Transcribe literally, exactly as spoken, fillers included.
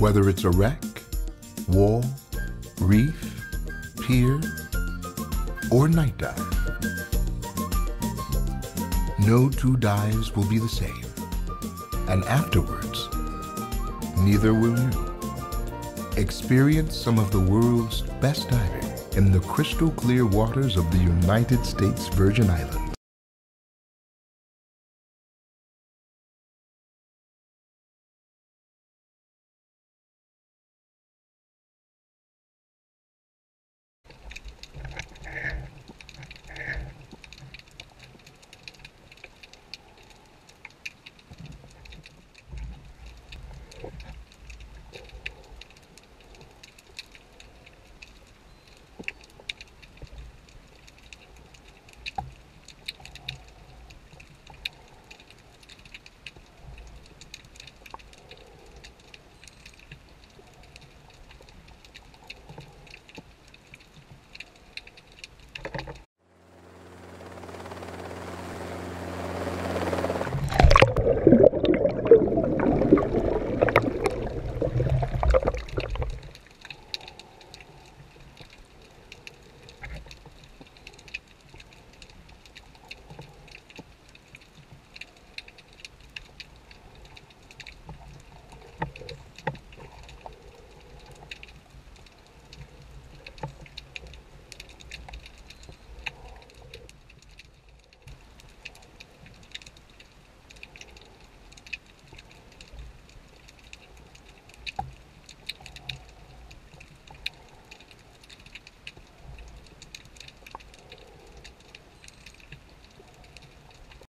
whether it's a wreck, wall, reef, pier, or night dive. No two dives will be the same, and afterwards, neither will you. Experience some of the world's best diving in the crystal clear waters of the United States Virgin Islands.